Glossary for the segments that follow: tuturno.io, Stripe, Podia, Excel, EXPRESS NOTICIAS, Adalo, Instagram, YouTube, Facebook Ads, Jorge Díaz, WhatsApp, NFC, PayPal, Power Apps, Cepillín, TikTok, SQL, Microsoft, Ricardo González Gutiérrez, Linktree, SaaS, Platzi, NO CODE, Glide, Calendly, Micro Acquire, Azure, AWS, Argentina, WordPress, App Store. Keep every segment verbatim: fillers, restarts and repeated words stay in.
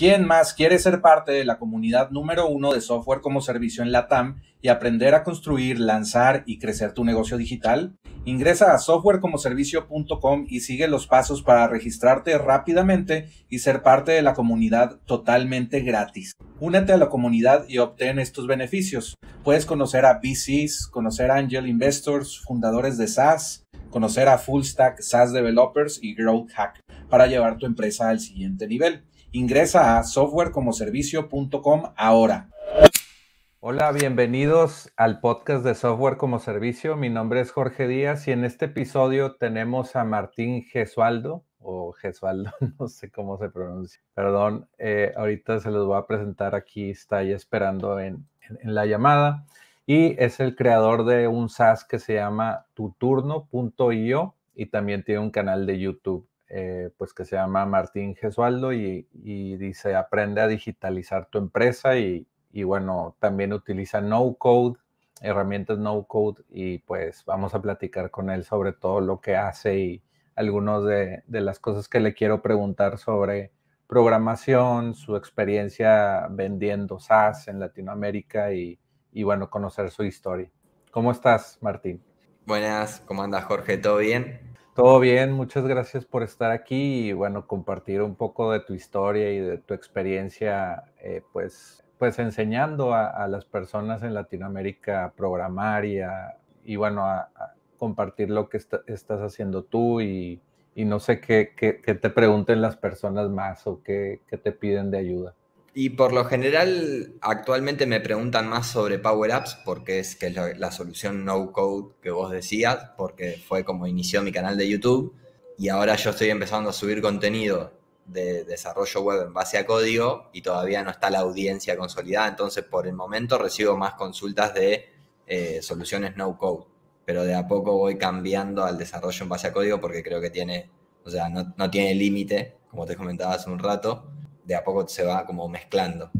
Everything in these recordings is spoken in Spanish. ¿Quién más quiere ser parte de la comunidad número uno de software como servicio en LATAM y aprender a construir, lanzar y crecer tu negocio digital? Ingresa a software como servicio punto com y sigue los pasos para registrarte rápidamente y ser parte de la comunidad totalmente gratis. Únete a la comunidad y obtén estos beneficios. Puedes conocer a V Cs, conocer a Angel Investors, fundadores de SaaS, conocer a Full Stack SaaS Developers y Growth Hack para llevar tu empresa al siguiente nivel. Ingresa a software como servicio punto com ahora. Hola, bienvenidos al podcast de Software como Servicio. Mi nombre es Jorge Díaz y en este episodio tenemos a Martín Gesualdo, o Gesualdo, no sé cómo se pronuncia. Perdón, eh, ahorita se los voy a presentar aquí, está ya esperando en, en, en la llamada. Y es el creador de un SaaS que se llama tuturno punto i o y también tiene un canal de YouTube. Eh, pues que se llama Martín Gesualdo y, y dice aprende a digitalizar tu empresa y, y bueno, también utiliza no code, herramientas no code y pues vamos a platicar con él sobre todo lo que hace y algunas de, de las cosas que le quiero preguntar sobre programación, su experiencia vendiendo SaaS en Latinoamérica y, y bueno, conocer su historia. ¿Cómo estás, Martín? Buenas, ¿cómo andas, Jorge? ¿Todo bien? Todo bien, muchas gracias por estar aquí y, bueno, compartir un poco de tu historia y de tu experiencia, eh, pues, pues enseñando a, a las personas en Latinoamérica a programar y, a, y bueno, a, a compartir lo que está, estás haciendo tú y, y no sé qué, qué, qué te pregunten las personas más o qué, qué te piden de ayuda. Y por lo general, actualmente me preguntan más sobre Power Apps porque es que es la, la solución no code que vos decías, porque fue como inició mi canal de YouTube y ahora yo estoy empezando a subir contenido de desarrollo web en base a código y todavía no está la audiencia consolidada, entonces por el momento recibo más consultas de eh, soluciones no code, pero de a poco voy cambiando al desarrollo en base a código porque creo que tiene, o sea, no, no tiene límite, como te comentaba hace un rato. De a poco se va como mezclando.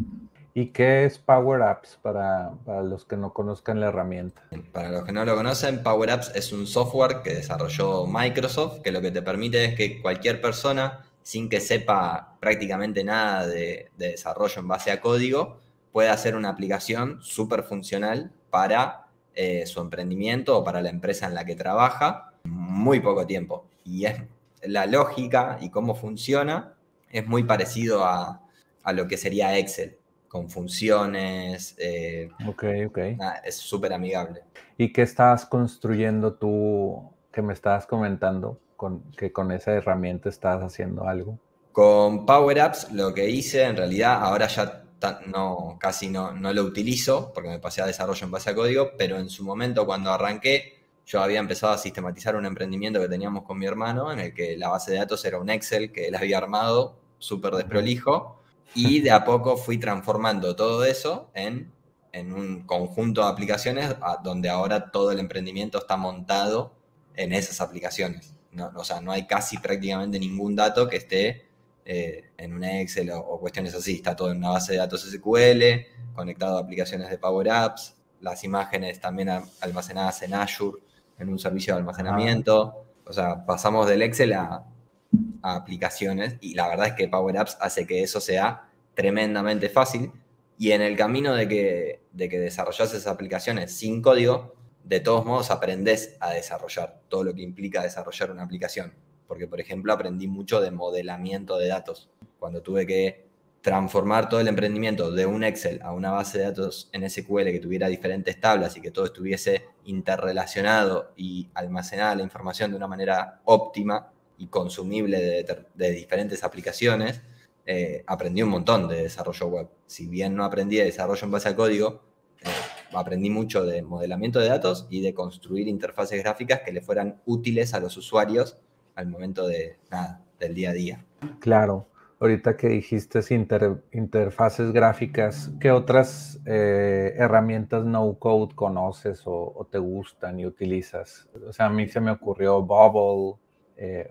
¿Y qué es Power Apps para, para los que no conozcan la herramienta? Para los que no lo conocen, Power Apps es un software que desarrolló Microsoft, que lo que te permite es que cualquier persona, sin que sepa prácticamente nada de, de desarrollo en base a código, pueda hacer una aplicación súper funcional para eh, su emprendimiento o para la empresa en la que trabaja en muy poco tiempo. Y es la lógica y cómo funciona. Es muy parecido a, a lo que sería Excel, con funciones. Eh, ok, ok. Es súper amigable. ¿Y qué estás construyendo tú, que me estabas comentando, con, que con esa herramienta estás haciendo algo? Con Power Apps lo que hice, en realidad, ahora ya no, casi no, no lo utilizo, porque me pasé a desarrollo en base a código, pero en su momento, cuando arranqué, yo había empezado a sistematizar un emprendimiento que teníamos con mi hermano, en el que la base de datos era un Excel que él había armado, súper desprolijo, y de a poco fui transformando todo eso en, en un conjunto de aplicaciones donde ahora todo el emprendimiento está montado en esas aplicaciones. No, o sea, no hay casi prácticamente ningún dato que esté eh, en un Excel o, o cuestiones así. Está todo en una base de datos S Q L, conectado a aplicaciones de Power Apps, las imágenes también almacenadas en Azure, en un servicio de almacenamiento. O sea, pasamos del Excel a, a aplicaciones y la verdad es que Power Apps hace que eso sea tremendamente fácil y en el camino de que, de que desarrollas esas aplicaciones sin código, de todos modos aprendés a desarrollar todo lo que implica desarrollar una aplicación. Porque, por ejemplo, aprendí mucho de modelamiento de datos. Cuando tuve que transformar todo el emprendimiento de un Excel a una base de datos en S Q L que tuviera diferentes tablas y que todo estuviese interrelacionado y almacenada la información de una manera óptima y consumible de, de diferentes aplicaciones, eh, aprendí un montón de desarrollo web. Si bien no aprendí de desarrollo en base a código, eh, aprendí mucho de modelamiento de datos y de construir interfaces gráficas que le fueran útiles a los usuarios al momento de, nada, del día a día. Claro. Ahorita que dijiste inter, interfaces gráficas, ¿qué otras eh, herramientas no-code conoces o, o te gustan y utilizas? O sea, a mí se me ocurrió Bubble, eh,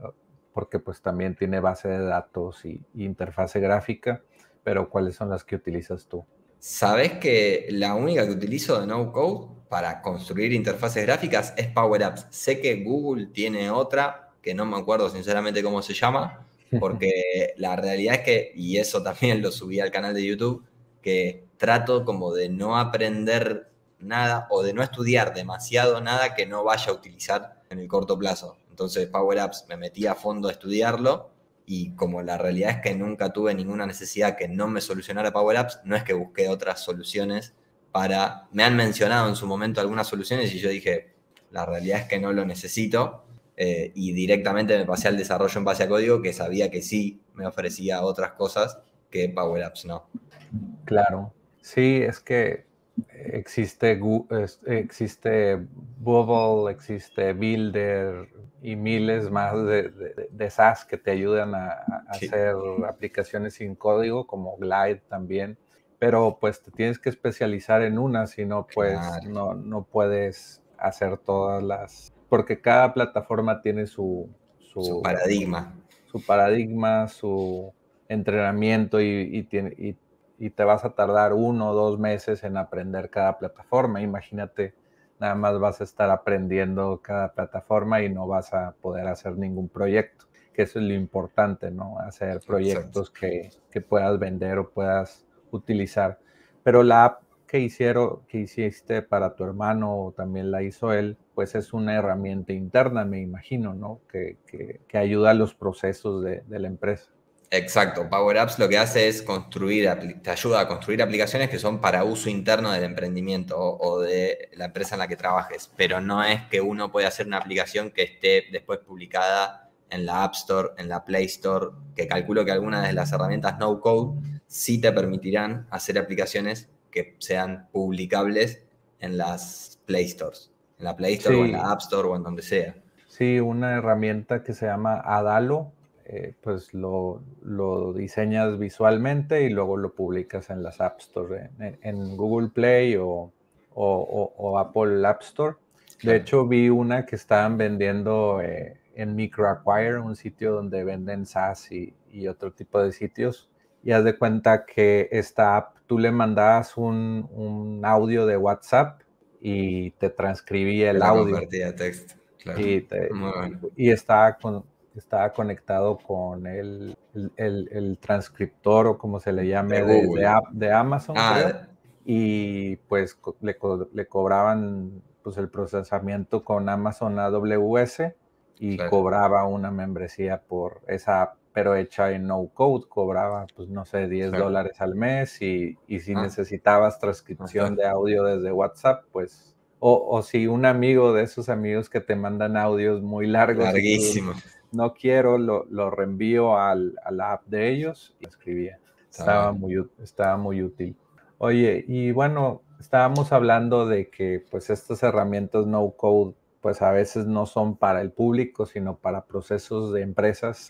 porque pues también tiene base de datos y, y interfase gráfica, pero ¿cuáles son las que utilizas tú? ¿Sabés que la única que utilizo de no-code para construir interfaces gráficas es Power Apps? Sé que Google tiene otra, que no me acuerdo sinceramente cómo se llama, porque la realidad es que, y eso también lo subí al canal de YouTube, que trato como de no aprender nada o de no estudiar demasiado nada que no vaya a utilizar en el corto plazo. Entonces Power Apps me metí a fondo a estudiarlo y como la realidad es que nunca tuve ninguna necesidad que no me solucionara Power Apps, no es que busqué otras soluciones para... Me han mencionado en su momento algunas soluciones y yo dije, la realidad es que no lo necesito. Eh, y directamente me pasé al desarrollo en base a código, que sabía que sí me ofrecía otras cosas que Power Apps no. Claro. Sí, es que existe, existe Bubble, existe Builder y miles más de, de, de SaaS que te ayudan a, a sí. hacer aplicaciones sin código, como Glide también. Pero pues te tienes que especializar en una, si no, pues claro. no, no puedes hacer todas las... Porque cada plataforma tiene su... Su, su paradigma. Su paradigma, su entrenamiento y, y, tiene, y, y te vas a tardar uno o dos meses en aprender cada plataforma. Imagínate, nada más vas a estar aprendiendo cada plataforma y no vas a poder hacer ningún proyecto. Que eso es lo importante, ¿no? Hacer proyectos que, que puedas vender o puedas utilizar. Pero la app que hicieron, que hiciste para tu hermano o también la hizo él, pues es una herramienta interna, me imagino, ¿no? Que, que, que ayuda a los procesos de, de la empresa. Exacto. Power Apps lo que hace es construir, te ayuda a construir aplicaciones que son para uso interno del emprendimiento o, o de la empresa en la que trabajes. Pero no es que uno pueda hacer una aplicación que esté después publicada en la App Store, en la Play Store, que calculo que algunas de las herramientas no code sí te permitirán hacer aplicaciones que sean publicables en las Play Stores, en la Play Store sí. o en la App Store o en donde sea. Sí, una herramienta que se llama Adalo, eh, pues lo, lo diseñas visualmente y luego lo publicas en las App Store, en, en Google Play o, o, o, o Apple App Store. De hecho, vi una que estaban vendiendo eh, en Micro Acquire, un sitio donde venden SaaS y, y otro tipo de sitios. Y haz de cuenta que esta app, tú le mandabas un, un audio de WhatsApp y te transcribía el audio. Convertía texto, claro. Y, te, y estaba, con, estaba conectado con el, el, el, el transcriptor o como se le llame de, de, de, de Amazon. Ah, creo. Y pues le, le cobraban pues, el procesamiento con Amazon A W S y claro. cobraba una membresía por esa app. Pero hecha en no code, cobraba, pues no sé, diez dólares al mes y, y si ah. necesitabas transcripción Exacto. de audio desde WhatsApp, pues, o, o si un amigo de esos amigos que te mandan audios muy largos, larguísimo, tú, no quiero, lo, lo reenvío al, a la app de ellos y escribía. Estaba muy, estaba muy útil. Oye, y bueno, estábamos hablando de que pues estas herramientas no code, pues a veces no son para el público, sino para procesos de empresas,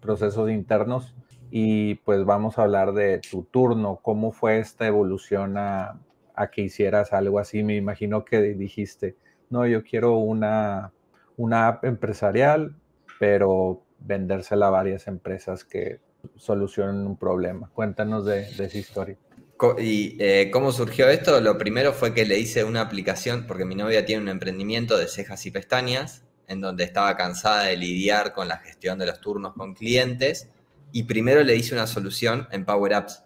procesos internos, y pues vamos a hablar de tu turno. ¿Cómo fue esta evolución a, a que hicieras algo así? Me imagino que dijiste, no, yo quiero una, una app empresarial, pero vendérsela a varias empresas que solucionen un problema. Cuéntanos de, de esa historia. ¿Y eh, cómo surgió esto? Lo primero fue que le hice una aplicación, porque mi novia tiene un emprendimiento de cejas y pestañas, en donde estaba cansada de lidiar con la gestión de los turnos con clientes, y primero le hice una solución en Power Apps,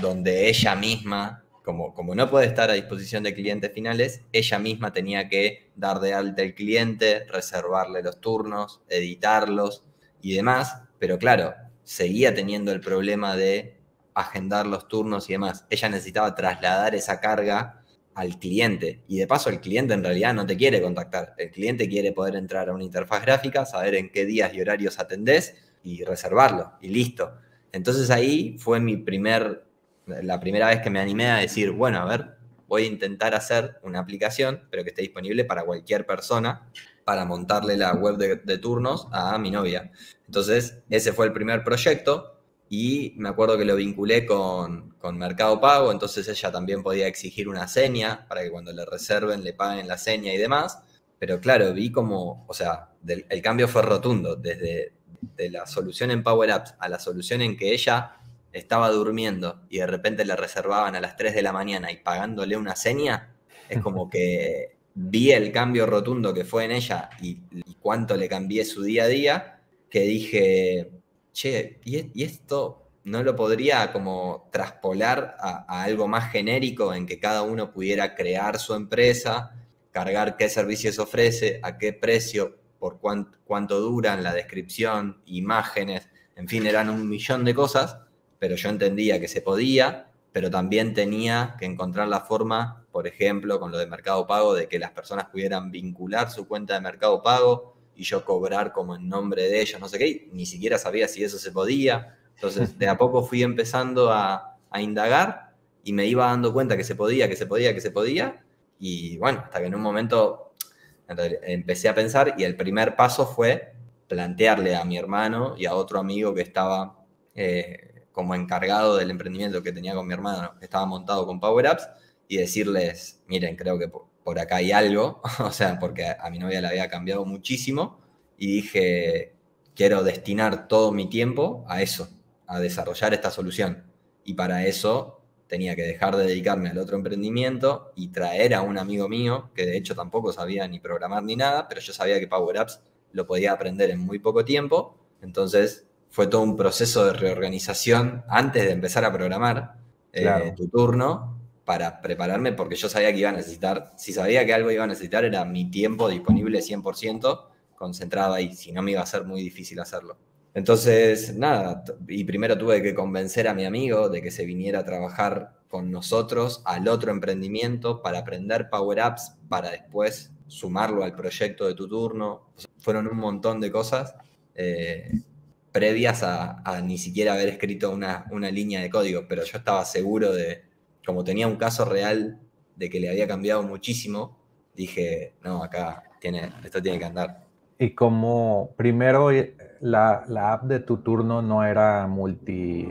donde ella misma, como, como no puede estar a disposición de clientes finales, ella misma tenía que dar de alta al cliente, reservarle los turnos, editarlos y demás, pero claro, seguía teniendo el problema de agendar los turnos y demás. Ella necesitaba trasladar esa carga al cliente. Y de paso, el cliente en realidad no te quiere contactar. El cliente quiere poder entrar a una interfaz gráfica, saber en qué días y horarios atendés y reservarlo. Y listo. Entonces, ahí fue mi primer, la primera vez que me animé a decir, bueno, a ver, voy a intentar hacer una aplicación, pero que esté disponible para cualquier persona, para montarle la web de, de turnos a mi novia. Entonces, ese fue el primer proyecto. Y me acuerdo que lo vinculé con, con Mercado Pago, entonces ella también podía exigir una seña para que cuando le reserven le paguen la seña y demás. Pero claro, vi como, o sea, del, el cambio fue rotundo. Desde de la solución en Power Apps a la solución en que ella estaba durmiendo y de repente le reservaban a las tres de la mañana y pagándole una seña, es como que vi el cambio rotundo que fue en ella y, y cuánto le cambié su día a día, que dije... che, y, y esto no lo podría como traspolar a, a algo más genérico en que cada uno pudiera crear su empresa, cargar qué servicios ofrece, a qué precio, por cuánto, cuánto duran, la descripción, imágenes, en fin, eran un millón de cosas, pero yo entendía que se podía, pero también tenía que encontrar la forma, por ejemplo, con lo de Mercado Pago, de que las personas pudieran vincular su cuenta de Mercado Pago y yo cobrar como en nombre de ellos, no sé qué, y ni siquiera sabía si eso se podía. Entonces, de a poco fui empezando a, a indagar y me iba dando cuenta que se podía, que se podía, que se podía, y bueno, hasta que en un momento empecé a pensar y el primer paso fue plantearle a mi hermano y a otro amigo que estaba... Eh, como encargado del emprendimiento que tenía con mi hermano, que estaba montado con Power Apps, y decirles, miren, creo que por acá hay algo, o sea, porque a mi novia la había cambiado muchísimo, y dije, quiero destinar todo mi tiempo a eso, a desarrollar esta solución. Y para eso tenía que dejar de dedicarme al otro emprendimiento y traer a un amigo mío, que de hecho tampoco sabía ni programar ni nada, pero yo sabía que Power Apps lo podía aprender en muy poco tiempo, entonces... Fue todo un proceso de reorganización antes de empezar a programar eh, claro. tu turno para prepararme, porque yo sabía que iba a necesitar, si sabía que algo iba a necesitar, era mi tiempo disponible cien por ciento concentrado ahí, si no me iba a ser muy difícil hacerlo. Entonces, nada, y primero tuve que convencer a mi amigo de que se viniera a trabajar con nosotros al otro emprendimiento para aprender Power Apps, para después sumarlo al proyecto de tu turno. O sea, fueron un montón de cosas. Eh, previas a, a ni siquiera haber escrito una, una línea de código, pero yo estaba seguro de, como tenía un caso real de que le había cambiado muchísimo, dije, no, acá tiene, esto tiene que andar. Y como primero la, la app de tu turno no era multi,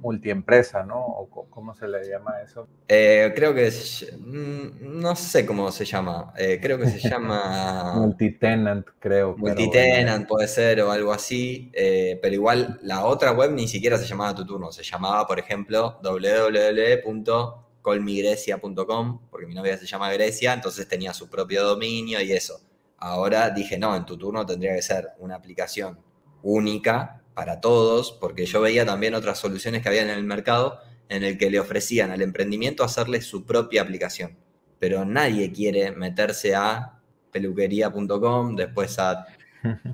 multiempresa, ¿no? ¿O cómo se le llama eso? Eh, creo que, es, no sé cómo se llama, eh, creo que se llama... Multitenant, creo. Multitenant puede ser o algo así, eh, pero igual la otra web ni siquiera se llamaba Tu Turno, se llamaba, por ejemplo, doble u doble u doble u punto colmigrecia punto com, porque mi novia se llama Grecia, entonces tenía su propio dominio y eso. Ahora dije, no, en Tu Turno tendría que ser una aplicación única para todos, porque yo veía también otras soluciones que había en el mercado en el que le ofrecían al emprendimiento hacerle su propia aplicación. Pero nadie quiere meterse a peluquería punto com, después a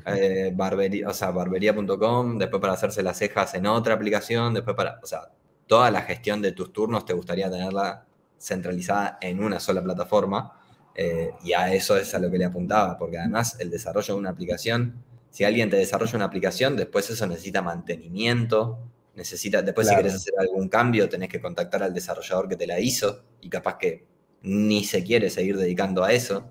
eh, barbería, o sea, barbería punto com, después para hacerse las cejas en otra aplicación, después para... O sea, toda la gestión de tus turnos te gustaría tenerla centralizada en una sola plataforma. Eh, y a eso es a lo que le apuntaba, porque además el desarrollo de una aplicación, si alguien te desarrolla una aplicación, después eso necesita mantenimiento, necesita, después claro. si querés hacer algún cambio tenés que contactar al desarrollador que te la hizo y capaz que ni se quiere seguir dedicando a eso.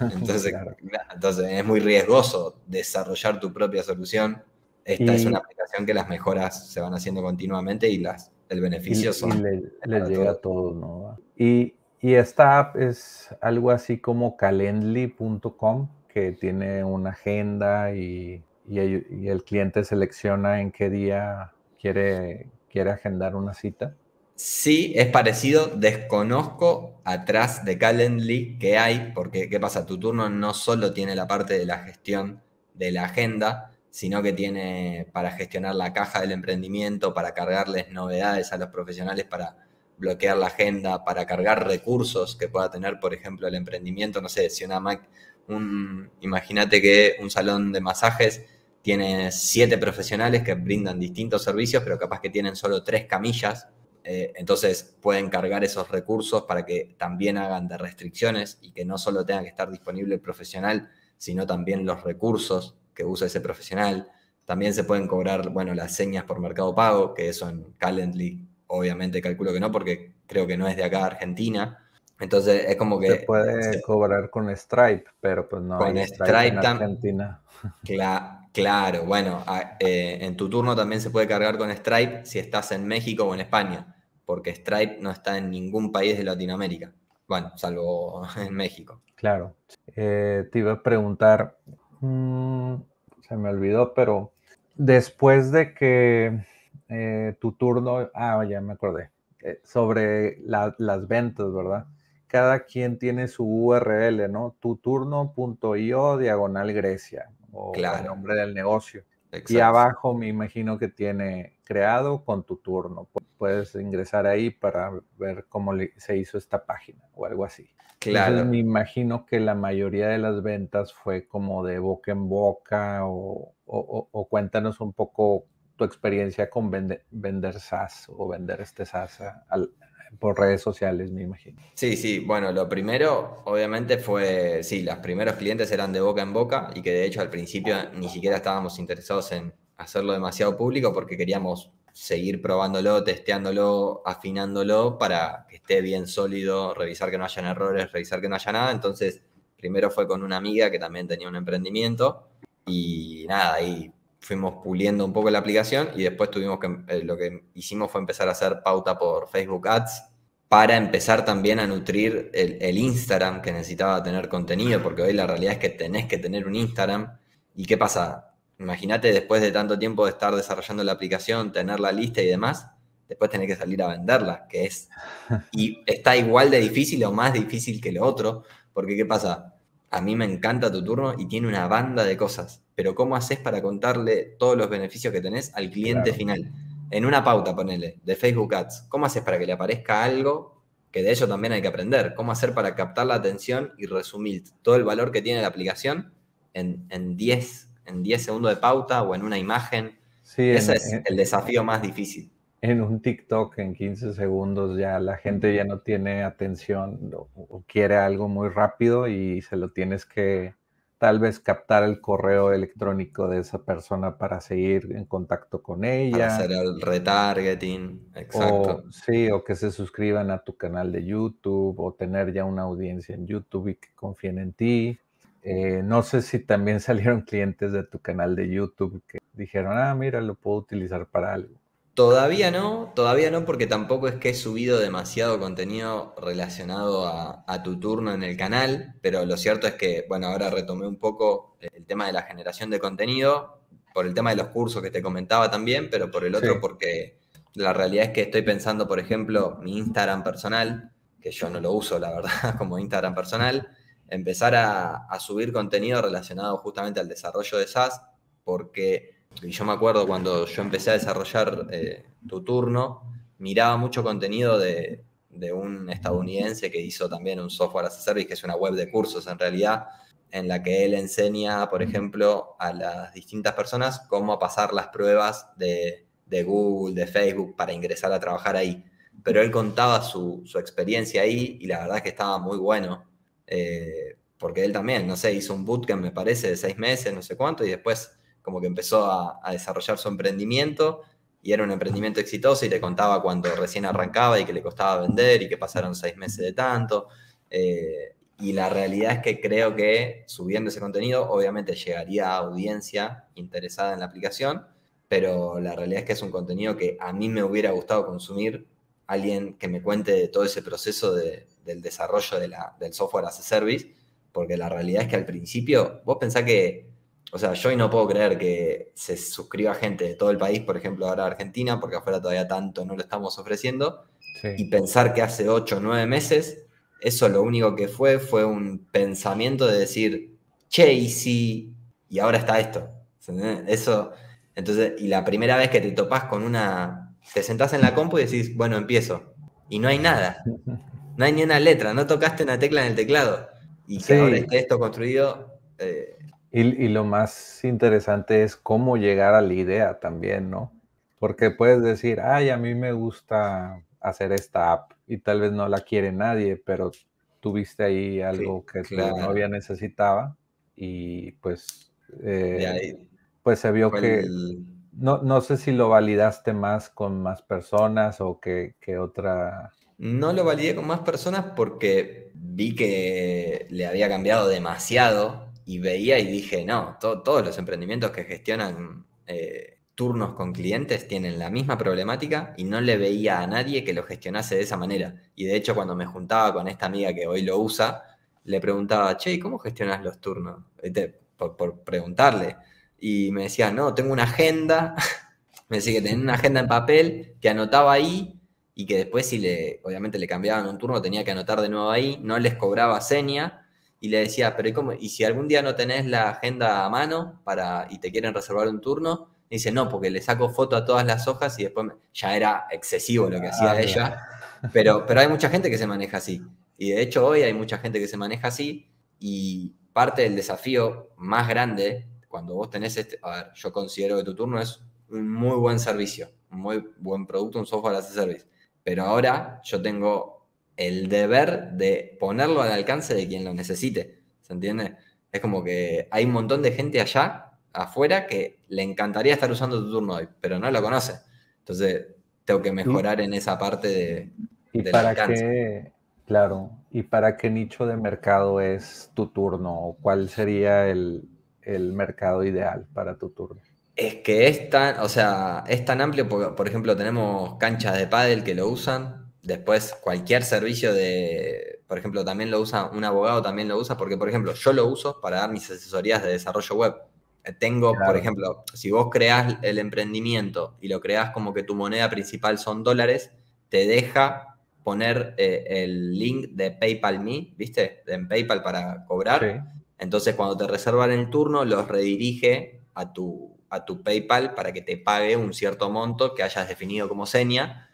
Entonces, claro. entonces es muy riesgoso desarrollar tu propia solución. Esta y... es una aplicación que las mejoras se van haciendo continuamente y las, el beneficio y, son... Y le, le llega a todos, ¿no? Y... Y esta app es algo así como calendly punto com, que tiene una agenda y, y, y el cliente selecciona en qué día quiere, quiere agendar una cita. Sí, es parecido. Desconozco atrás de Calendly qué hay, porque ¿qué pasa? Tu turno no solo tiene la parte de la gestión de la agenda, sino que tiene para gestionar la caja del emprendimiento, para cargarles novedades a los profesionales, para... bloquear la agenda, para cargar recursos que pueda tener, por ejemplo, el emprendimiento. No sé, si una Mac, un, imagínate que un salón de masajes tiene siete profesionales que brindan distintos servicios, pero capaz que tienen solo tres camillas. Eh, entonces, pueden cargar esos recursos para que también hagan de restricciones y que no solo tenga que estar disponible el profesional, sino también los recursos que usa ese profesional. También se pueden cobrar, bueno, las señas por Mercado Pago, que eso en Calendly, obviamente calculo que no, porque creo que no es de acá Argentina. Entonces es como que... Se puede se, cobrar con Stripe, pero pues no con hay Stripe, Stripe en Argentina. Cla claro, bueno, a, eh, en tu turno también se puede cargar con Stripe si estás en México o en España, porque Stripe no está en ningún país de Latinoamérica. Bueno, salvo en México. Claro. Eh, te iba a preguntar, mmm, se me olvidó, pero después de que... Eh, tu turno, ah, ya me acordé, eh, sobre la, las ventas, ¿verdad? Cada quien tiene su U R L, ¿no? tuturno punto i o diagonal Grecia, o claro. el nombre del negocio. Exacto. Y abajo me imagino que tiene creado con Tuturno. Puedes ingresar ahí para ver cómo se hizo esta página o algo así. Claro. Entonces me imagino que la mayoría de las ventas fue como de boca en boca o, o, o cuéntanos un poco tu experiencia con vende, vender SaaS o vender este SaaS al, por redes sociales, me imagino. Sí, sí. Bueno, lo primero, obviamente, fue... Sí, los primeros clientes eran de boca en boca y que, de hecho, al principio ni siquiera estábamos interesados en hacerlo demasiado público porque queríamos seguir probándolo, testeándolo, afinándolo para que esté bien sólido, revisar que no hayan errores, revisar que no haya nada. Entonces, primero fue con una amiga que también tenía un emprendimiento y nada, ahí fuimos puliendo un poco la aplicación y después tuvimos que, eh, lo que hicimos fue empezar a hacer pauta por Facebook Ads para empezar también a nutrir el, el Instagram que necesitaba tener contenido, porque hoy la realidad es que tenés que tener un Instagram. ¿Y qué pasa? Imagínate, después de tanto tiempo de estar desarrollando la aplicación, tener la lista y demás, después tenés que salir a venderla, que es... Y está igual de difícil o más difícil que lo otro, porque ¿qué pasa? A mí me encanta Tuturno y tiene una banda de cosas. Pero ¿cómo haces para contarle todos los beneficios que tenés al cliente claro. final? En una pauta, ponele, de Facebook Ads. ¿Cómo haces para que le aparezca algo? Que de ello también hay que aprender. ¿Cómo hacer para captar la atención y resumir todo el valor que tiene la aplicación en, en, diez, en diez segundos de pauta o en una imagen? Sí, Ese en, es en, el desafío más difícil. En un TikTok, en quince segundos, ya la gente ya no tiene atención o, o quiere algo muy rápido y se lo tienes que... tal vez captar el correo electrónico de esa persona para seguir en contacto con ella. Para hacer el retargeting, exacto. O, sí, o que se suscriban a tu canal de YouTube o tener ya una audiencia en YouTube y que confíen en ti. Eh, no sé si también salieron clientes de tu canal de YouTube que dijeron, ah, mira, lo puedo utilizar para algo. Todavía no, todavía no, porque tampoco es que he subido demasiado contenido relacionado a, a Tuturno en el canal, pero lo cierto es que, bueno, ahora retomé un poco el tema de la generación de contenido, por el tema de los cursos que te comentaba también, pero por el otro sí. Porque la realidad es que estoy pensando, por ejemplo, mi Instagram personal, que yo no lo uso, la verdad, como Instagram personal, empezar a, a subir contenido relacionado justamente al desarrollo de SaaS, porque... Y yo me acuerdo cuando yo empecé a desarrollar eh, Tuturno, miraba mucho contenido de, de un estadounidense que hizo también un software as a service, que es una web de cursos en realidad, en la que él enseña, por ejemplo, a las distintas personas cómo pasar las pruebas de, de Google, de Facebook, para ingresar a trabajar ahí. Pero él contaba su, su experiencia ahí y la verdad es que estaba muy bueno, eh, porque él también, no sé, hizo un bootcamp, me parece, de seis meses, no sé cuánto, y después... como que empezó a, a desarrollar su emprendimiento y era un emprendimiento exitoso y te contaba cuando recién arrancaba y que le costaba vender y que pasaron seis meses de tanto. Eh, y la realidad es que creo que subiendo ese contenido obviamente llegaría a audiencia interesada en la aplicación, pero la realidad es que es un contenido que a mí me hubiera gustado consumir, alguien que me cuente de todo ese proceso de, del desarrollo de la, del software as a service, porque la realidad es que al principio vos pensás que... O sea, yo hoy no puedo creer que se suscriba gente de todo el país, por ejemplo, ahora Argentina, porque afuera todavía tanto no lo estamos ofreciendo. Sí. Y pensar que hace ocho o nueve meses, eso lo único que fue, fue un pensamiento de decir, che, y si... Y ahora está esto. Eso, entonces, y la primera vez que te topás con una... Te sentás en la compu y decís, bueno, empiezo. Y no hay nada. No hay ni una letra. No tocaste una tecla en el teclado. Y sí. Que ahora esté esto construido... Eh, Y, y lo más interesante es cómo llegar a la idea también, ¿no? Porque puedes decir, ay, a mí me gusta hacer esta app y tal vez no la quiere nadie, pero tuviste ahí algo sí, que claro. tu novia necesitaba y pues, eh, ahí, pues se vio que... El... No, no sé si lo validaste más con más personas o que, que otra... No lo validé con más personas porque vi que le había cambiado demasiado. Y veía y dije, no, to- todos los emprendimientos que gestionan eh, turnos con clientes tienen la misma problemática y no le veía a nadie que lo gestionase de esa manera. Y de hecho cuando me juntaba con esta amiga que hoy lo usa, le preguntaba, che, ¿cómo gestionas los turnos? Este, por, por preguntarle. Y me decía, no, tengo una agenda. Me decía que tenía una agenda en papel que anotaba ahí y que después si le obviamente le cambiaban un turno tenía que anotar de nuevo ahí, no les cobraba seña. y le decía, pero ¿y cómo? ¿Y si algún día no tenés la agenda a mano para y te quieren reservar un turno? Y dice, no, porque le saco foto a todas las hojas y después me... ya era excesivo lo que ah, hacía mira. ella. Pero, pero hay mucha gente que se maneja así. Y de hecho hoy hay mucha gente que se maneja así y parte del desafío más grande cuando vos tenés este... A ver, yo considero que tuturno es un muy buen servicio, un muy buen producto, un software as a service. Pero ahora yo tengo el deber de ponerlo al alcance de quien lo necesite. ¿Se entiende? Es como que hay un montón de gente allá afuera que le encantaría estar usando tuturno hoy, pero no lo conoce. Entonces, tengo que mejorar sí. en esa parte de, y de para qué, claro. ¿Y para qué nicho de mercado es tuturno? ¿Cuál sería el, el mercado ideal para tuturno? Es que es tan, o sea, es tan amplio, porque, por ejemplo, tenemos canchas de pádel que lo usan. Después, cualquier servicio de, por ejemplo, también lo usa, un abogado también lo usa, porque, por ejemplo, yo lo uso para dar mis asesorías de desarrollo web. Tengo, claro. por ejemplo, si vos creás el emprendimiento y lo creás como que tu moneda principal son dólares, te deja poner eh, el link de PayPal Me, ¿viste? En PayPal para cobrar. Sí. Entonces, cuando te reservan el turno, los redirige a tu, a tu PayPal para que te pague un cierto monto que hayas definido como seña.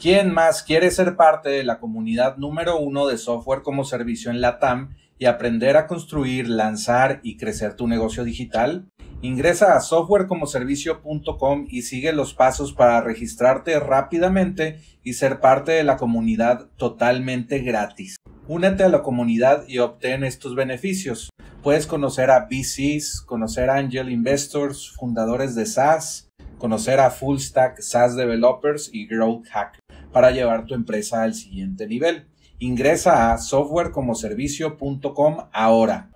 ¿Quién más quiere ser parte de la comunidad número uno de software como servicio en LATAM y aprender a construir, lanzar y crecer tu negocio digital? Ingresa a software como servicio punto com y sigue los pasos para registrarte rápidamente y ser parte de la comunidad totalmente gratis. Únete a la comunidad y obtén estos beneficios. Puedes conocer a V Cs, conocer a Angel Investors, fundadores de SaaS, conocer a Full Stack SaaS Developers y Growth Hack para llevar tu empresa al siguiente nivel. Ingresa a software como servicio punto com ahora.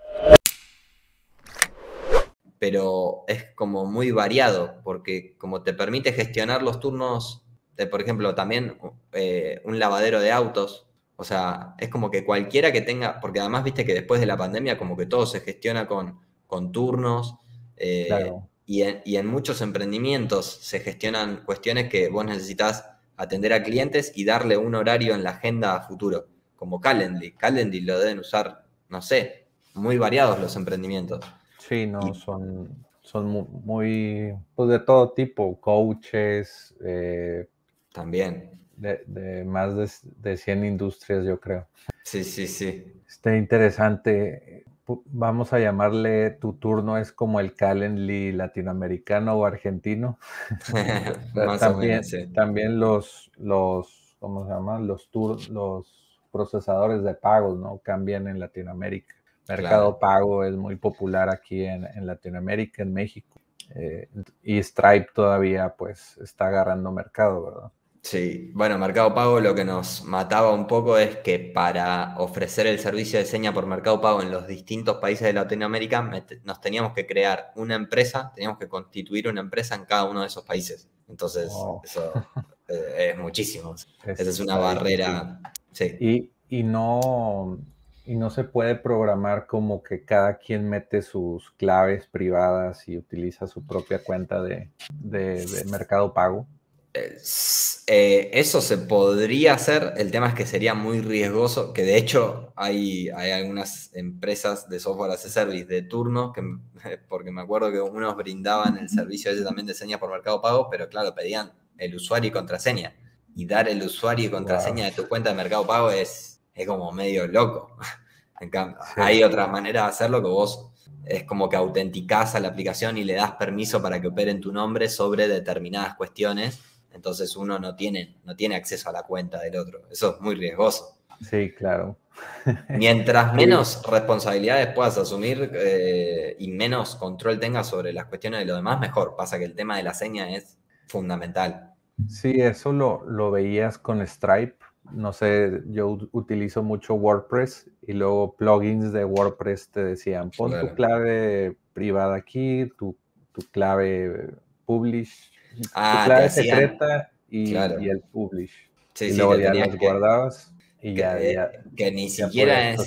Pero es como muy variado, porque como te permite gestionar los turnos de, por ejemplo, también eh, un lavadero de autos. O sea, es como que cualquiera que tenga, porque además viste que después de la pandemia como que todo se gestiona con, con turnos. Eh, claro. y, en, y en muchos emprendimientos se gestionan cuestiones que vos necesitás atender a clientes y darle un horario en la agenda a futuro, como Calendly. Calendly lo deben usar, no sé, muy variados los emprendimientos. Sí, no, y... son, son muy, pues de todo tipo, coaches. Eh, También. De, de más de, de cien industrias, yo creo. Sí, sí, sí. Está interesante. Vamos a llamarle tuturno, es como el Calendly latinoamericano o argentino. Más también, o menos, sí. También los, los, ¿cómo se llama? Los, tur, los procesadores de pagos, ¿no? Cambian en Latinoamérica. Mercado claro. Pago es muy popular aquí en, en Latinoamérica, en México. Eh, y Stripe todavía, pues, está agarrando mercado, ¿verdad? Sí, bueno, Mercado Pago lo que nos mataba un poco es que para ofrecer el servicio de seña por Mercado Pago en los distintos países de Latinoamérica nos teníamos que crear una empresa, teníamos que constituir una empresa en cada uno de esos países. Entonces, wow. eso eh, es muchísimo. Es Esa es una barrera. Sí. Y, y, no, y no se puede programar como que cada quien mete sus claves privadas y utiliza su propia cuenta de, de, de Mercado Pago. Eh, eso se podría hacer, el tema es que sería muy riesgoso, que de hecho hay, hay algunas empresas de software as a service de turno, que, porque me acuerdo que unos brindaban el servicio ese también de señas por Mercado Pago, pero claro, pedían el usuario y contraseña, y dar el usuario y contraseña wow. de tu cuenta de Mercado Pago es, es como medio loco. En cambio, sí. hay otras maneras de hacerlo que vos es como que autenticás a la aplicación y le das permiso para que opere en tu nombre sobre determinadas cuestiones. Entonces uno no tiene, no tiene acceso a la cuenta del otro. Eso es muy riesgoso. Sí, claro. Mientras menos responsabilidades puedas asumir eh, y menos control tengas sobre las cuestiones de lo demás, mejor. Pasa que el tema de la seña es fundamental. Sí, eso lo, lo veías con Stripe. No sé, yo utilizo mucho WordPress y luego plugins de WordPress te decían, pon claro. tu clave privada aquí, tu, tu clave publish. Ah, tu clave secreta y, claro. y el publish. Sí, y sí, luego ya las que, guardabas y que, ya, ya... Que ni, ya siquiera es,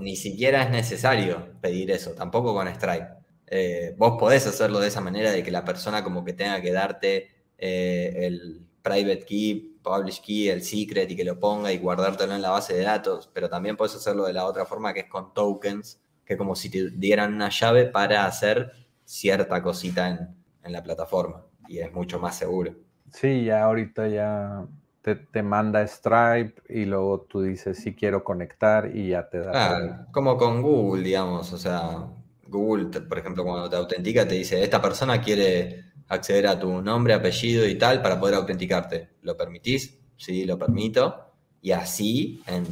ni siquiera es necesario pedir eso, tampoco con Stripe. Eh, vos podés hacerlo de esa manera de que la persona como que tenga que darte eh, el private key publish key, el secret y que lo ponga y guardártelo en la base de datos, pero también puedes hacerlo de la otra forma, que es con tokens, que como si te dieran una llave para hacer cierta cosita en, en la plataforma, y es mucho más seguro. Sí, ya ahorita ya te, te manda Stripe y luego tú dices, sí quiero conectar y ya te da. Claro, como con Google, digamos, o sea, Google, por ejemplo, cuando te autentica te dice, esta persona quiere acceder a tu nombre, apellido y tal para poder autenticarte. ¿Lo permitís? Sí, lo permito. Y así en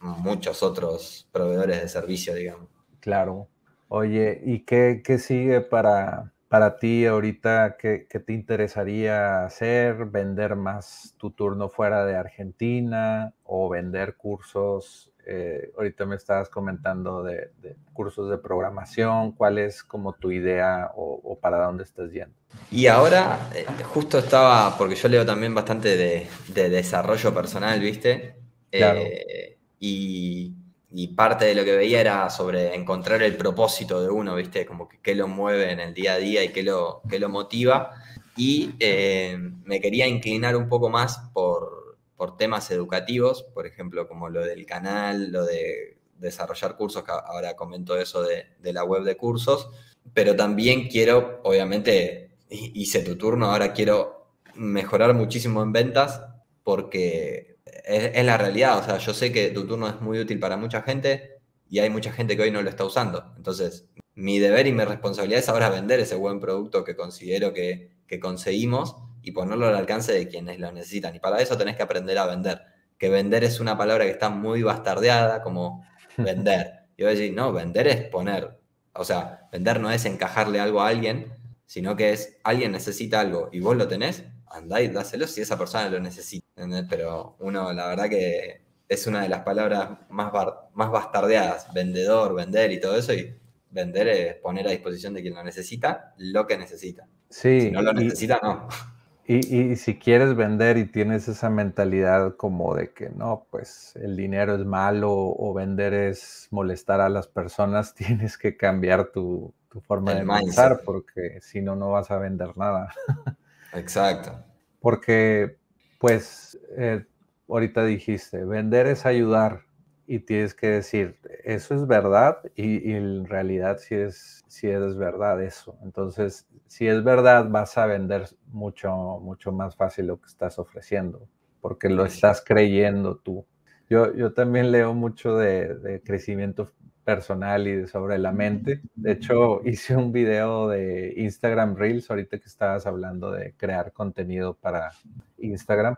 muchos otros proveedores de servicio, digamos. Claro. Oye, ¿y qué, qué sigue para, para ti ahorita? ¿Qué, qué te interesaría hacer? ¿Vender más tu turno fuera de Argentina o vender cursos? Eh, ahorita me estabas comentando de, de cursos de programación. ¿Cuál es como tu idea o, o para dónde estás yendo? Y ahora eh, justo estaba, porque yo leo también bastante de, de desarrollo personal, ¿viste? Eh, claro. Y, y parte de lo que veía era sobre encontrar el propósito de uno, ¿viste? Como que qué lo mueve en el día a día y qué lo, qué lo motiva. Y eh, me quería inclinar un poco más por... por temas educativos, por ejemplo, como lo del canal, lo de desarrollar cursos, que ahora comento eso de, de la web de cursos, pero también quiero, obviamente, hice tu turno, ahora quiero mejorar muchísimo en ventas, porque es, es la realidad, o sea, yo sé que tu turno es muy útil para mucha gente y hay mucha gente que hoy no lo está usando, entonces mi deber y mi responsabilidad es ahora vender ese buen producto que considero que, que conseguimos, y ponerlo al alcance de quienes lo necesitan. Y para eso tenés que aprender a vender. Que vender es una palabra que está muy bastardeada, como vender. Y voy a decir, no, vender es poner. O sea, vender no es encajarle algo a alguien, sino que es, alguien necesita algo y vos lo tenés, andá y dáselo si esa persona lo necesita. ¿Entendés? Pero uno, la verdad que es una de las palabras más, bar, más bastardeadas. Vendedor, vender y todo eso. Y vender es poner a disposición de quien lo necesita, lo que necesita. Sí, si no lo y... necesita, no. Y, y si quieres vender y tienes esa mentalidad como de que no, pues el dinero es malo o vender es molestar a las personas, tienes que cambiar tu, tu forma el de pensar mindset. Porque si no, no vas a vender nada. Exacto. Porque, pues, eh, ahorita dijiste, vender es ayudar y tienes que decir, eso es verdad y, y en realidad sí es, sí es verdad eso. Entonces, si es verdad, vas a vender mucho, mucho más fácil lo que estás ofreciendo, porque lo estás creyendo tú. Yo, yo también leo mucho de, de crecimiento personal y de sobre la mente. De hecho, hice un video de Instagram Reels, ahorita que estabas hablando de crear contenido para Instagram,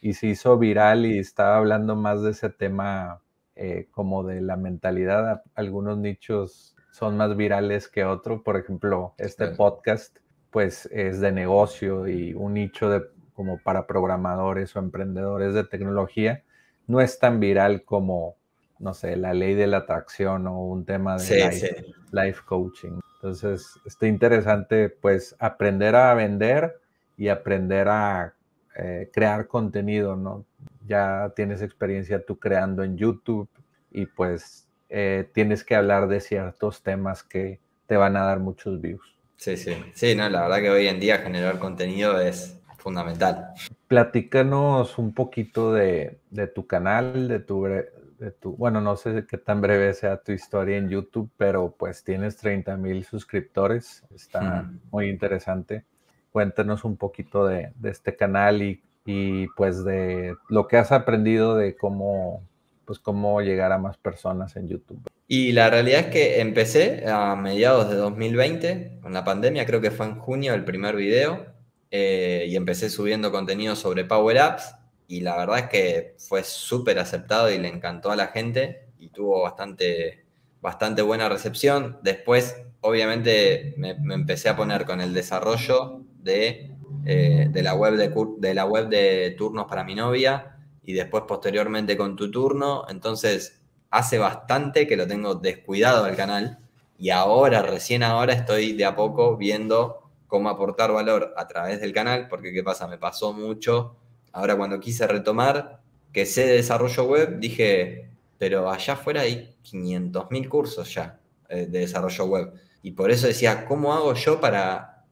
y se hizo viral y estaba hablando más de ese tema eh, como de la mentalidad. Algunos nichos son más virales que otro. Por ejemplo, este claro. podcast, pues, es de negocio y un nicho de, como para programadores o emprendedores de tecnología. No es tan viral como, no sé, la ley de la atracción o un tema de sí, life, sí. life coaching. Entonces, está interesante, pues, aprender a vender y aprender a eh, crear contenido, ¿no? Ya tienes experiencia tú creando en YouTube y, pues, Eh, tienes que hablar de ciertos temas que te van a dar muchos views. Sí, sí. Sí, no, la verdad que hoy en día generar contenido es fundamental. Platícanos un poquito de, de tu canal, de tu, de tu... Bueno, no sé qué tan breve sea tu historia en YouTube, pero pues tienes treinta mil suscriptores. Está mm. muy interesante. Cuéntanos un poquito de, de este canal y, y pues de lo que has aprendido de cómo... pues cómo llegar a más personas en YouTube. Y la realidad es que empecé a mediados de dos mil veinte, con la pandemia, creo que fue en junio el primer video, eh, y empecé subiendo contenido sobre Power Apps, y la verdad es que fue súper aceptado y le encantó a la gente, y tuvo bastante, bastante buena recepción. Después, obviamente, me, me empecé a poner con el desarrollo de, eh, de, la web de, de la web de turnos para mi novia, y después posteriormente con tu turno. Entonces hace bastante que lo tengo descuidado al canal y ahora, recién ahora, estoy de a poco viendo cómo aportar valor a través del canal, porque ¿qué pasa? Me pasó mucho. Ahora cuando quise retomar, que sé de desarrollo web, dije, pero allá afuera hay quinientos mil cursos ya eh, de desarrollo web. Y por eso decía, ¿cómo hago yo para,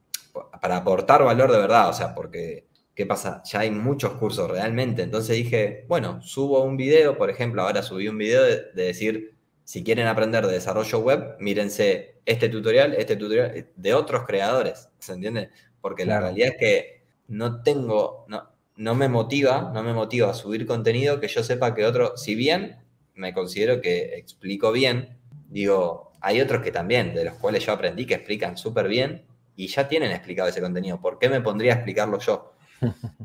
para aportar valor de verdad? O sea, porque... ¿qué pasa? Ya hay muchos cursos realmente. Entonces dije, bueno, subo un video, por ejemplo, ahora subí un video de, de decir, si quieren aprender de desarrollo web, mírense este tutorial, este tutorial, de otros creadores, ¿se entiende? Porque claro, la realidad es que no tengo, no, no me motiva, no me motiva a subir contenido que yo sepa que otro, si bien me considero que explico bien, digo, hay otros que también, de los cuales yo aprendí, que explican súper bien y ya tienen explicado ese contenido. ¿Por qué me pondría a explicarlo yo?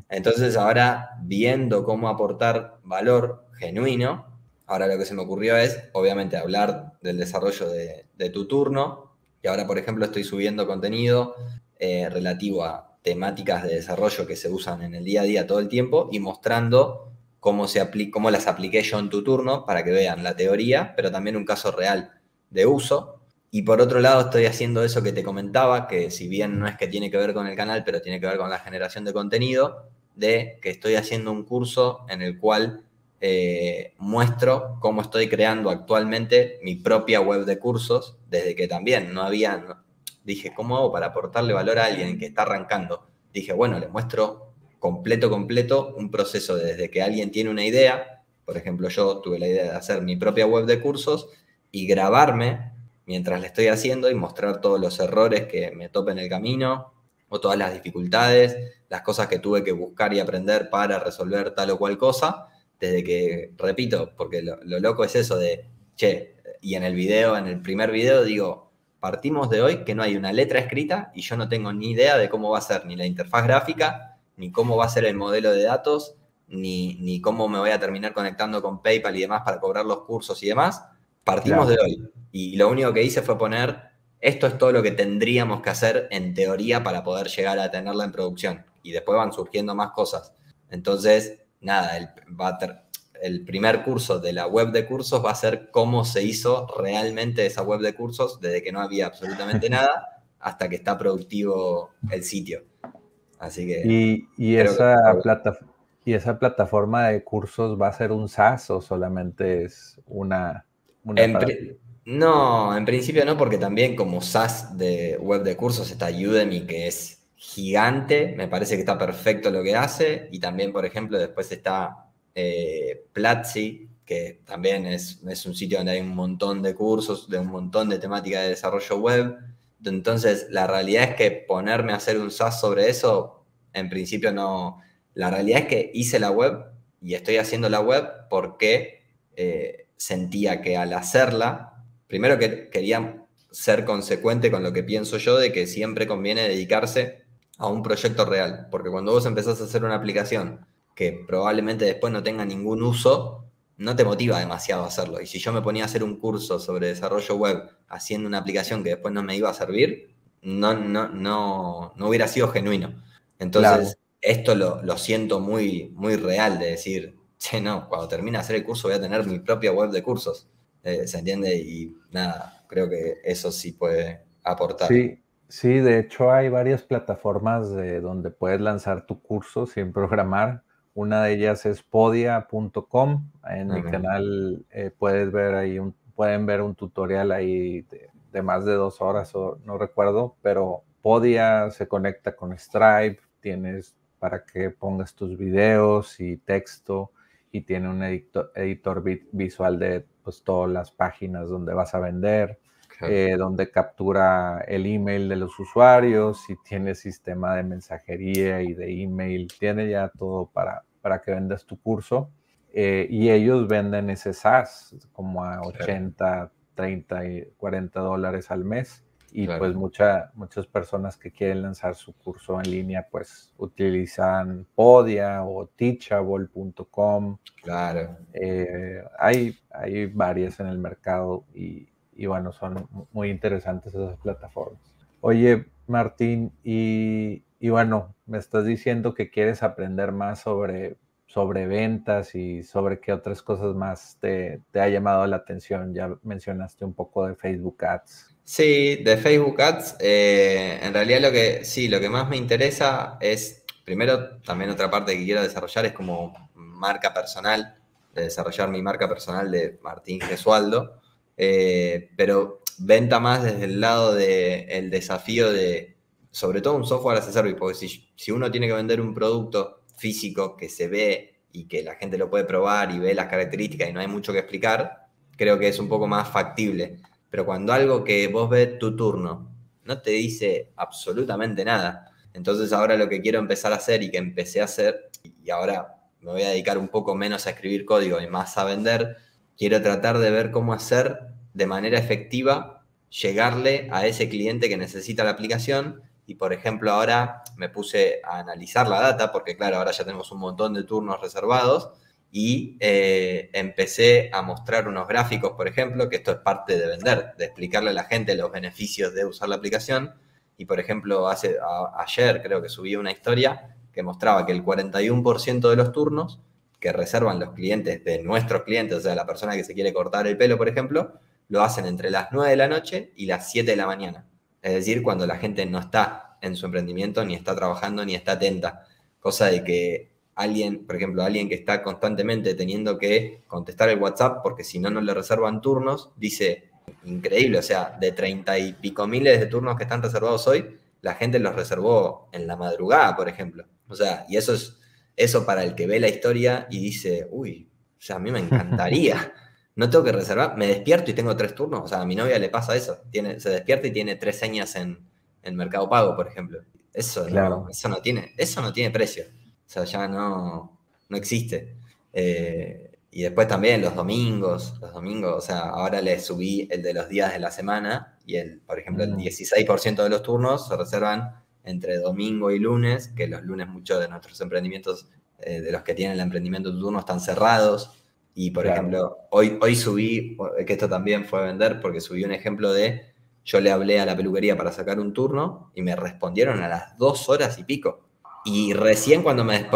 Entonces ahora, viendo cómo aportar valor genuino, ahora lo que se me ocurrió es, obviamente, hablar del desarrollo de, de tu turno. Y ahora, por ejemplo, estoy subiendo contenido eh, relativo a temáticas de desarrollo que se usan en el día a día todo el tiempo y mostrando cómo, se apli- cómo las apliqué yo en tu turno para que vean la teoría, pero también un caso real de uso. Y por otro lado, estoy haciendo eso que te comentaba, que si bien no es que tiene que ver con el canal, pero tiene que ver con la generación de contenido, de que estoy haciendo un curso en el cual... Eh, muestro cómo estoy creando actualmente mi propia web de cursos, desde que también no había, no, dije, ¿cómo hago para aportarle valor a alguien que está arrancando? Dije, bueno, le muestro completo, completo un proceso desde que alguien tiene una idea. Por ejemplo, yo tuve la idea de hacer mi propia web de cursos y grabarme mientras la estoy haciendo y mostrar todos los errores que me tope en el camino o todas las dificultades, las cosas que tuve que buscar y aprender para resolver tal o cual cosa. Desde que, repito, porque lo, lo loco es eso de, che, y en el video, en el primer video digo, partimos de hoy que no hay una letra escrita y yo no tengo ni idea de cómo va a ser ni la interfaz gráfica, ni cómo va a ser el modelo de datos, ni, ni cómo me voy a terminar conectando con PayPal y demás para cobrar los cursos y demás. Partimos claro. de hoy. Y lo único que hice fue poner, esto es todo lo que tendríamos que hacer en teoría para poder llegar a tenerla en producción. Y después van surgiendo más cosas. Entonces... Nada, el, va a ter, el primer curso de la web de cursos va a ser cómo se hizo realmente esa web de cursos desde que no había absolutamente nada hasta que está productivo el sitio. Así que... ¿Y, y, esa, que... Plata, ¿y esa plataforma de cursos va a ser un SaaS o solamente es una... una en pri- no, en principio no, porque también como SaaS de web de cursos está Udemy, que es... gigante, me parece que está perfecto lo que hace, y también, por ejemplo, después está eh, Platzi, que también es, es un sitio donde hay un montón de cursos, de un montón de temática de desarrollo web. Entonces, la realidad es que ponerme a hacer un SaaS sobre eso, en principio no. La realidad es que hice la web y estoy haciendo la web porque eh, sentía que al hacerla, primero que quería ser consecuente con lo que pienso yo de que siempre conviene dedicarse a un proyecto real, porque cuando vos empezás a hacer una aplicación que probablemente después no tenga ningún uso, no te motiva demasiado a hacerlo. Y si yo me ponía a hacer un curso sobre desarrollo web haciendo una aplicación que después no me iba a servir, no, no, no, no hubiera sido genuino. Entonces, claro, esto lo, lo siento muy, muy real de decir, che, no, cuando termine de hacer el curso voy a tener mi propia web de cursos. Eh, ¿Se entiende? Y nada, creo que eso sí puede aportar. Sí. Sí, de hecho hay varias plataformas de donde puedes lanzar tu curso sin programar. Una de ellas es podia punto com. En uh-huh. mi canal eh, puedes ver ahí un, pueden ver un tutorial ahí de, de más de dos horas, o no recuerdo, pero Podia se conecta con Stripe, tienes para que pongas tus videos y texto, y tiene un editor, editor vi, visual de pues, todas las páginas donde vas a vender. Eh, donde captura el email de los usuarios y tiene sistema de mensajería y de email. Tiene ya todo para, para que vendas tu curso. Eh, y ellos venden ese SaaS como a claro. ochenta, treinta, cuarenta dólares al mes. Y claro. pues mucha, muchas personas que quieren lanzar su curso en línea, pues utilizan Podia o teachable punto com. Claro. Eh, hay, hay varias en el mercado y... Y bueno, son muy interesantes esas plataformas. Oye, Martín, y, y bueno, me estás diciendo que quieres aprender más sobre, sobre ventas y sobre qué otras cosas más te, te ha llamado la atención. Ya mencionaste un poco de Facebook Ads. Sí, de Facebook Ads. Eh, en realidad lo que, sí, lo que más me interesa es, primero, también otra parte que quiero desarrollar es como marca personal, de desarrollar mi marca personal de Martín Gesualdo. Eh, pero venta más desde el lado del desafío de sobre todo un software as a service, porque si, si uno tiene que vender un producto físico que se ve y que la gente lo puede probar y ve las características y no hay mucho que explicar, creo que es un poco más factible. Pero cuando algo que vos ves tu turno no te dice absolutamente nada, entonces ahora lo que quiero empezar a hacer y que empecé a hacer, y ahora me voy a dedicar un poco menos a escribir código y más a vender, quiero tratar de ver cómo hacer de manera efectiva llegarle a ese cliente que necesita la aplicación. Y, por ejemplo, ahora me puse a analizar la data porque, claro, ahora ya tenemos un montón de turnos reservados y eh, empecé a mostrar unos gráficos, por ejemplo, que esto es parte de vender, de explicarle a la gente los beneficios de usar la aplicación. Y, por ejemplo, hace, a, ayer creo que subí una historia que mostraba que el cuarenta y uno por ciento de los turnos que reservan los clientes de nuestros clientes, o sea, la persona que se quiere cortar el pelo, por ejemplo, lo hacen entre las nueve de la noche y las siete de la mañana. Es decir, cuando la gente no está en su emprendimiento, ni está trabajando, ni está atenta. Cosa de que alguien, por ejemplo, alguien que está constantemente teniendo que contestar el WhatsApp porque si no, no le reservan turnos, dice, increíble, o sea, de treinta y pico miles de turnos que están reservados hoy, la gente los reservó en la madrugada, por ejemplo. O sea, y eso es eso para el que ve la historia y dice, uy, o sea, a mí me encantaría. No tengo que reservar, me despierto y tengo tres turnos. O sea, a mi novia le pasa eso. Tiene, se despierta y tiene tres señas en, en Mercado Pago, por ejemplo. Eso, claro. no, eso, no tiene, eso no tiene precio. O sea, ya no, no existe. Eh, y después también los domingos. Los domingos, o sea, ahora le subí el de los días de la semana. Y, el, por ejemplo, el dieciséis por ciento de los turnos se reservan entre domingo y lunes, que los lunes muchos de nuestros emprendimientos, eh, de los que tienen el emprendimiento de turno, están cerrados. Y, por claro. ejemplo, hoy, hoy subí, que esto también fue vender, porque subí un ejemplo de, yo le hablé a la peluquería para sacar un turno y me respondieron a las dos horas y pico. Y recién cuando me,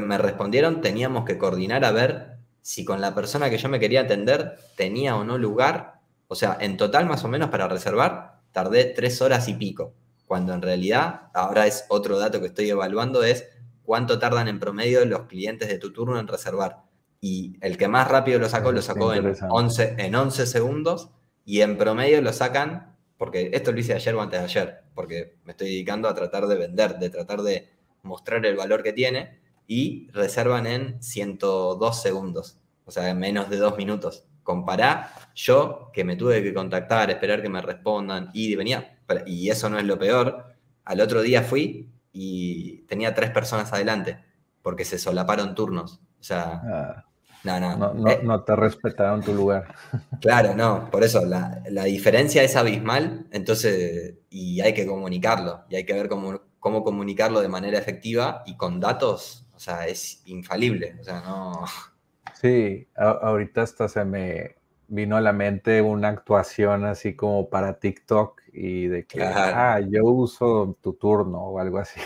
me respondieron teníamos que coordinar a ver si con la persona que yo me quería atender tenía o no lugar. O sea, en total, más o menos, para reservar, tardé tres horas y pico. Cuando en realidad, ahora es otro dato que estoy evaluando, es cuánto tardan en promedio los clientes de tu turno en reservar. Y el que más rápido lo sacó, lo sacó en once, en once segundos. Y en promedio lo sacan, porque esto lo hice ayer o antes de ayer, porque me estoy dedicando a tratar de vender, de tratar de mostrar el valor que tiene. Y reservan en ciento dos segundos. O sea, en menos de dos minutos. Compará yo, que me tuve que contactar, esperar que me respondan. Y venía, y eso no es lo peor. Al otro día fui y tenía tres personas adelante, porque se solaparon turnos. O sea... Ah. No, no, no, no, eh, no te respetaron tu lugar. Claro, no, por eso la, la diferencia es abismal, entonces, y hay que comunicarlo, y hay que ver cómo, cómo comunicarlo de manera efectiva y con datos, o sea, es infalible, o sea, no... Sí, a, ahorita hasta se me vino a la mente una actuación así como para TikTok y de que, claro. ah, yo uso tu turno o algo así.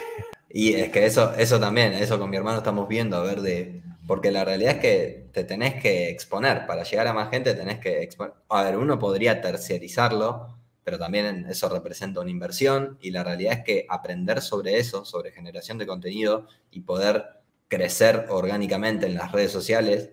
Y es que eso, eso también, eso con mi hermano estamos viendo, a ver de... Porque la realidad es que te tenés que exponer. Para llegar a más gente tenés que exponer. A ver, uno podría terciarizarlo, pero también eso representa una inversión. Y la realidad es que aprender sobre eso, sobre generación de contenido y poder crecer orgánicamente en las redes sociales,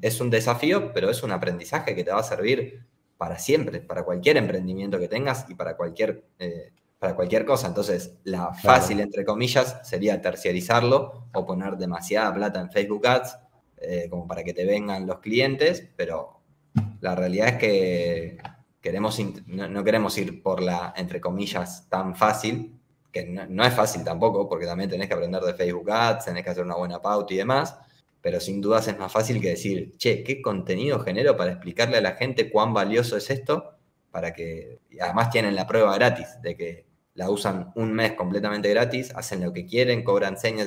es un desafío, pero es un aprendizaje que te va a servir para siempre, para cualquier emprendimiento que tengas y para cualquier, eh, para cualquier cosa. Entonces, la fácil, claro. entre comillas, sería terciarizarlo o poner demasiada plata en Facebook Ads eh, como para que te vengan los clientes, pero la realidad es que queremos no, no queremos ir por la, entre comillas, tan fácil, que no, no es fácil tampoco, porque también tenés que aprender de Facebook Ads, tenés que hacer una buena pauta y demás, pero sin dudas es más fácil que decir, che, ¿qué contenido genero para explicarle a la gente cuán valioso es esto? Para que, y además tienen la prueba gratis de que la usan un mes completamente gratis, hacen lo que quieren, cobran señas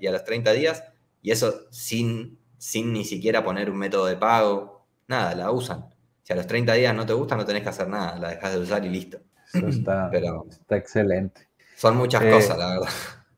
y a los treinta días, y eso sin, sin ni siquiera poner un método de pago, nada, la usan. Si a los treinta días no te gusta, no tenés que hacer nada, la dejás de usar y listo. Eso está, pero está excelente. Son muchas eh, cosas, la verdad.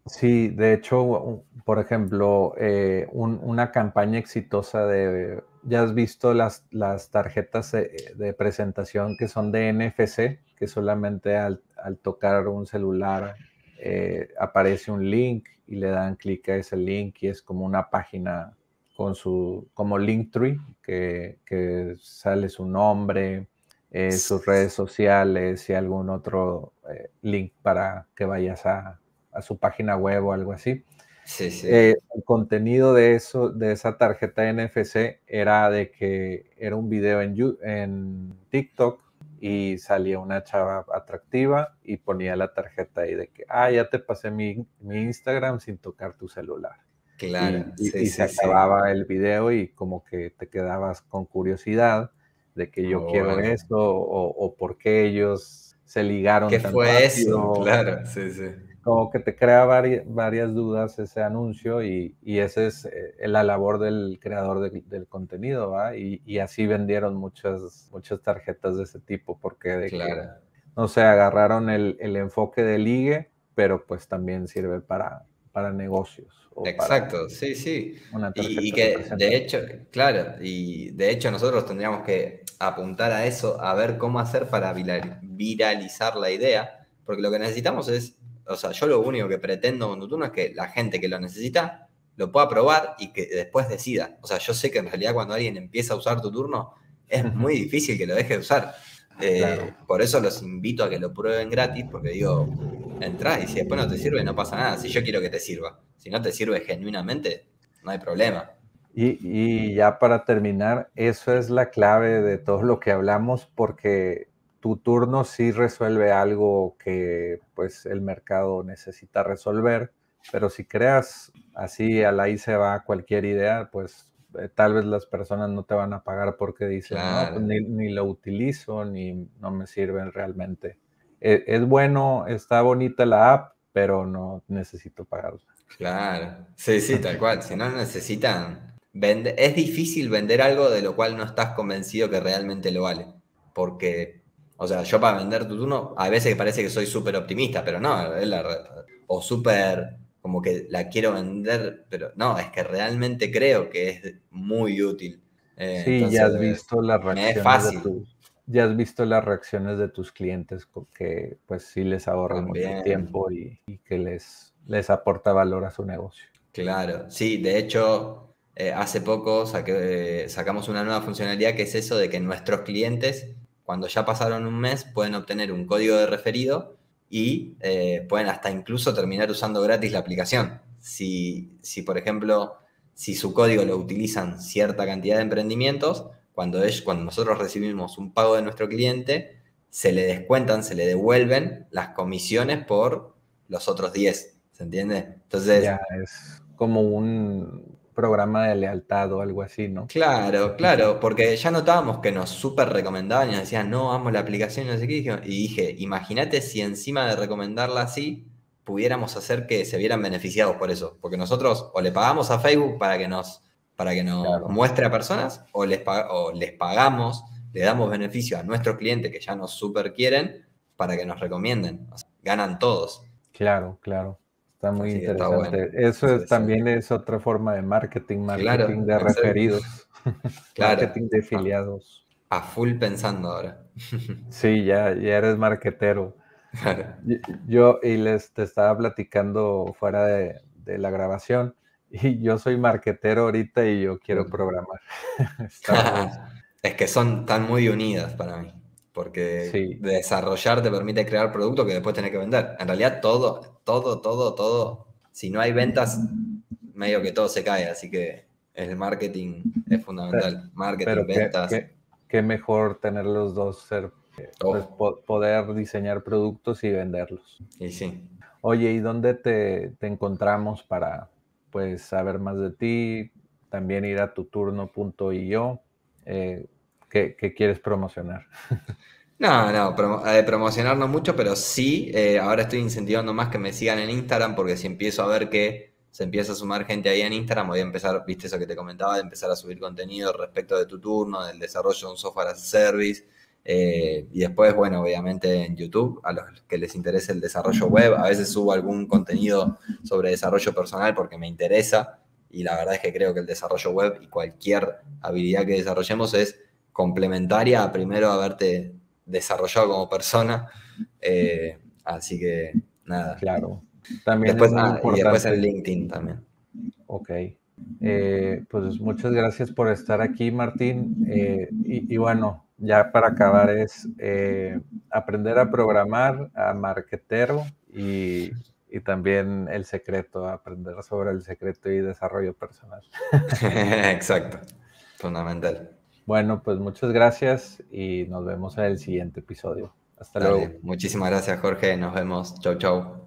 Sí, de hecho, por ejemplo, eh, un, una campaña exitosa de... ¿Ya has visto las, las tarjetas de presentación que son de N F C? Que solamente al, al tocar un celular eh, aparece un link y le dan clic a ese link y es como una página con su, como Linktree, que, que sale su nombre, eh, sus redes sociales y algún otro eh, link para que vayas a, a su página web o algo así. Sí, sí. Eh, el contenido de, eso, de esa tarjeta N F C era de que era un video en, en TikTok y salía una chava atractiva y ponía la tarjeta ahí de que, ah, ya te pasé mi, mi Instagram sin tocar tu celular. Claro. Y, y, sí, y se sí, acababa sí. el video y como que te quedabas con curiosidad de que yo oh, quiero bueno. esto o, o por qué ellos se ligaron tan rápido. ¿Qué fue eso? Claro, sí, sí. Como que te crea vari, varias dudas ese anuncio y, y esa es la labor del creador de, del contenido, ¿va? Y, y así vendieron muchas, muchas tarjetas de ese tipo porque de claro. que, no sé, agarraron el, el enfoque de ligue, pero pues también sirve para, para negocios. Exacto, para, sí, sí. Una tarjeta y, y que de hecho, claro, y de hecho nosotros tendríamos que apuntar a eso, a ver cómo hacer para viralizar la idea, porque lo que necesitamos es, o sea, yo lo único que pretendo con Tuturno es que la gente que lo necesita lo pueda probar y que después decida. O sea, yo sé que en realidad cuando alguien empieza a usar Tuturno es muy difícil que lo deje de usar. Eh, claro. Por eso los invito a que lo prueben gratis, porque digo, entrás y si después no te sirve, no pasa nada. Si yo quiero que te sirva. Si no te sirve genuinamente, no hay problema. Y, y ya para terminar, eso es la clave de todo lo que hablamos, porque Tuturno sí resuelve algo que pues el mercado necesita resolver, pero si creas así, a la I se va cualquier idea, pues eh, tal vez las personas no te van a pagar porque dicen, claro. no, pues, ni, ni lo utilizo, ni no me sirven realmente. Eh, es bueno, está bonita la app, pero no necesito pagarla. Claro, sí, sí, tal cual, si no necesitan vender, es difícil vender algo de lo cual no estás convencido que realmente lo vale, porque... O sea, yo para vender Tuturno, a veces parece que soy súper optimista, pero no, es la, o súper, como que la quiero vender, pero no, es que realmente creo que es muy útil. Eh, sí, entonces, ya has visto las reacciones. Es fácil. De tu, ya has visto las reacciones de tus clientes, que pues sí les ahorra también mucho tiempo y, y que les, les aporta valor a su negocio. Claro, sí, de hecho, eh, hace poco saqué, eh, sacamos una nueva funcionalidad que es eso de que nuestros clientes, cuando ya pasaron un mes, pueden obtener un código de referido y eh, pueden hasta incluso terminar usando gratis la aplicación. Si, si, por ejemplo, si su código lo utilizan cierta cantidad de emprendimientos, cuando, ellos, cuando nosotros recibimos un pago de nuestro cliente, se le descuentan, se le devuelven las comisiones por los otros diez. ¿Se entiende? Entonces ya es como un programa de lealtad o algo así, ¿no? Claro, claro, porque ya notábamos que nos súper recomendaban y nos decían, no, amo la aplicación y no sé qué, y dije, imagínate si encima de recomendarla así, pudiéramos hacer que se vieran beneficiados por eso, porque nosotros o le pagamos a Facebook para que nos, para que nos claro. muestre a personas, o les, o les pagamos, le damos beneficio a nuestros clientes que ya nos súper quieren, para que nos recomienden, o sea, ganan todos. Claro, claro. Está muy sí, interesante. Está bueno. Eso es, sí, también sí. es otra forma de marketing, marketing claro, de referidos, claro. marketing de afiliados. A, a full pensando ahora. Sí, ya, ya eres marketero. Claro. Yo, y les te estaba platicando fuera de, de la grabación, y yo soy marketero ahorita y yo quiero programar. Es que son están muy unidas para mí, porque sí. desarrollar te permite crear productos que después tenés que vender. En realidad todo, todo, todo, todo. Si no hay ventas, medio que todo se cae. Así que el marketing es fundamental. Pero, marketing, pero ventas. Qué, qué, qué mejor tener los dos, ser, oh. pues, po, poder diseñar productos y venderlos. Y sí. Oye, ¿y dónde te, te encontramos para pues, saber más de ti? También ir a tuturno punto i o. Eh, ¿Qué, qué quieres promocionar? No, no, promo, eh, promocionar no mucho, pero sí, eh, ahora estoy incentivando más que me sigan en Instagram, porque si empiezo a ver que se empieza a sumar gente ahí en Instagram, voy a empezar, viste eso que te comentaba, de empezar a subir contenido respecto de Tuturno, del desarrollo de un software as a service, eh, y después, bueno, obviamente en YouTube, a los que les interese el desarrollo web, a veces subo algún contenido sobre desarrollo personal porque me interesa, y la verdad es que creo que el desarrollo web y cualquier habilidad que desarrollemos es complementaria a primero haberte desarrollado como persona. Eh, así que, nada. Claro. También después, es muy ah, importante. Y después en LinkedIn también. Ok. Eh, pues muchas gracias por estar aquí, Martín. Eh, y, y bueno, ya para acabar es eh, aprender a programar, a marketero y, y también el secreto, aprender sobre el secreto y desarrollo personal. Exacto, fundamental. Bueno, pues muchas gracias y nos vemos en el siguiente episodio. Hasta luego. Muchísimas gracias, Jorge. Nos vemos. Chau, chau.